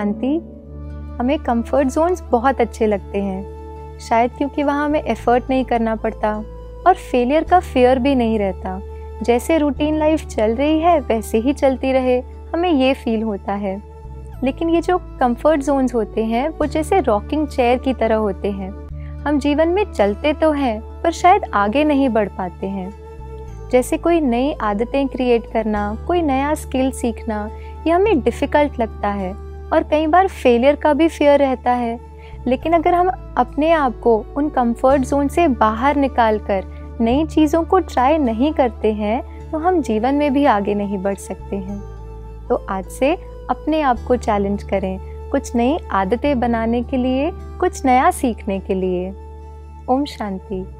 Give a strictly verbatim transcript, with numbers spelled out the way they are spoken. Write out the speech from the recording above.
शांति, हमें comfort Jones बहुत अच्छे लगते हैं, शायद क्योंकि वहाँ हमें एफर्ट नहीं करना पड़ता और फेलियर का फियर भी नहीं रहता। जैसे रूटीन लाइफ चल रही है वैसे ही चलती रहे, हमें ये फील होता है। लेकिन ये जो कंफर्ट जोन्स होते हैं वो जैसे रॉकिंग चेयर की तरह होते हैं, हम जीवन में चलते तो हैं पर शायद आगे नहीं बढ़ पाते हैं। जैसे कोई नई आदतें क्रिएट करना, कोई नया स्किल सीखना, ये हमें डिफ़िकल्ट लगता है और कई बार फेलियर का भी फियर रहता है। लेकिन अगर हम अपने आप को उन कंफर्ट जोन से बाहर निकाल कर नई चीज़ों को ट्राई नहीं करते हैं तो हम जीवन में भी आगे नहीं बढ़ सकते हैं। तो आज से अपने आप को चैलेंज करें, कुछ नई आदतें बनाने के लिए, कुछ नया सीखने के लिए। ओम शांति।